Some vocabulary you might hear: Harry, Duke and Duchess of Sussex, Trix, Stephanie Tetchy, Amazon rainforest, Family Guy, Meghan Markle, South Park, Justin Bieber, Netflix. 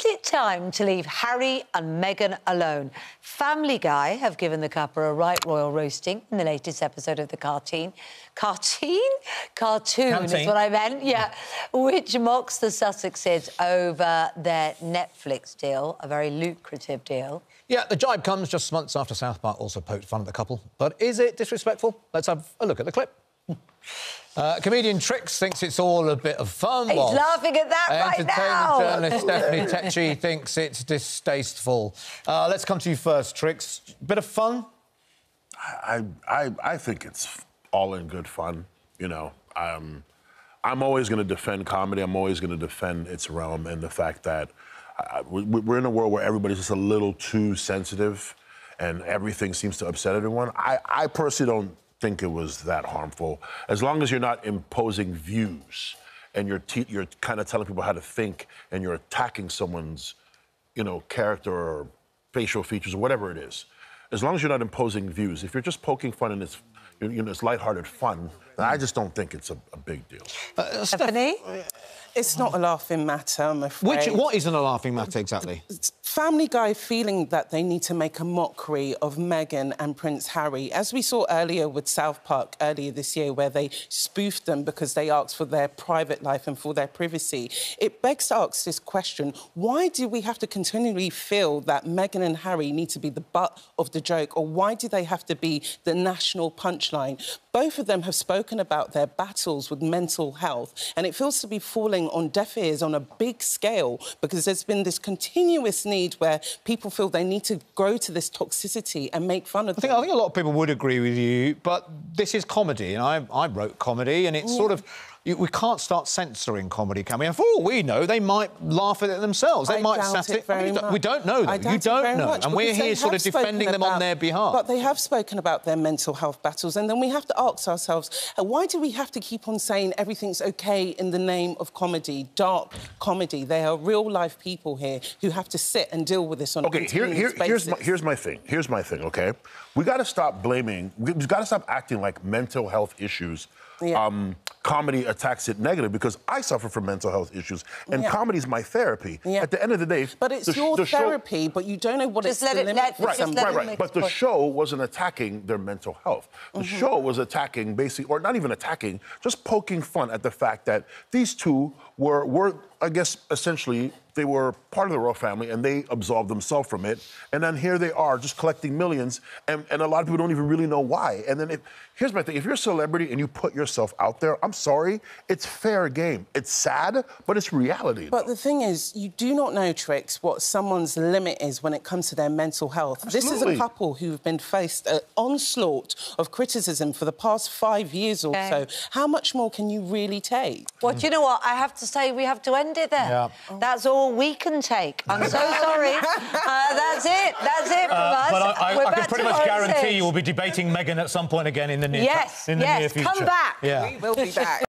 Is it time to leave Harry and Meghan alone? Family Guy have given the couple a right royal roasting in the latest episode of the cartoon is what I meant, yeah, which mocks the Sussexes over their Netflix deal, a very lucrative deal. Yeah, the jibe comes just months after South Park also poked fun at the couple. But is it disrespectful? Let's have a look at the clip. Comedian Trix thinks it's all a bit of fun. He's laughing at that right now. Entertainment journalist Stephanie Tetchy thinks it's distasteful. Let's come to you first, Trix. Bit of fun? I think it's all in good fun. You know, I'm always going to defend comedy. I'm always going to defend its realm and the fact that we're in a world where everybody's just a little too sensitive, and everything seems to upset everyone. I personally don't think it was that harmful, as long as you're not imposing views and you're kind of telling people how to think and you're attacking someone's, you know, character or facial features or whatever it is. As long as you're not imposing views, if you're just poking fun and it's, you know, it's lighthearted fun, then I just don't think it's a big deal. Stephanie, it's not a laughing matter, I'm afraid. What isn't a laughing matter exactly? Family Guy feeling that they need to make a mockery of Meghan and Prince Harry, as we saw earlier with South Park earlier this year, where they spoofed them because they asked for their private life and for their privacy. It begs to ask this question: why do we have to continually feel that Meghan and Harry need to be the butt of the joke, or why do they have to be the national punchline? Both of them have spoken about their battles with mental health, and it feels to be falling on deaf ears on a big scale, because there's been this continuous need where people feel they need to grow to this toxicity and make fun of them. I think a lot of people would agree with you, but this is comedy, and I wrote comedy, and it's sort of... We can't start censoring comedy, can we? And for all we know, they might laugh at it themselves. They might doubt it very much. We don't know, though. You don't know. And we're here sort of defending them on their behalf. But they have spoken about their mental health battles, and then we have to ask ourselves, why do we have to keep on saying everything's OK in the name of comedy, dark comedy? They are real-life people here who have to sit and deal with this on a continuous basis. OK, here's my thing, OK? We've got to stop blaming... We've got to stop acting like mental health issues... Yeah. Comedy attacks it negative, because I suffer from mental health issues, and comedy's my therapy. Yeah. At the end of the day... But it's your therapy, but you don't know what it's... Right. But the show wasn't attacking their mental health. The show was attacking, basically, or not even attacking, just poking fun at the fact that these two were I guess, essentially, they were part of the royal family, and they absolved themselves from it. And then here they are, just collecting millions, and a lot of people don't even really know why. And then, here's my thing, if you're a celebrity and you put yourself out there, I'm sorry, it's fair game. It's sad, but it's reality. But the thing is, you do not know, Trix, what someone's limit is when it comes to their mental health. Absolutely. This is a couple who've been faced an onslaught of criticism for the past 5 years or so. How much more can you really take? Well, do you know what? I have to say, we have to end it there. That's all we can take. I'm so sorry. That's it. That's it from us. But I can pretty much guarantee you will be debating Meghan at some point again in the near future. Yes, come back. Yeah. We will be back.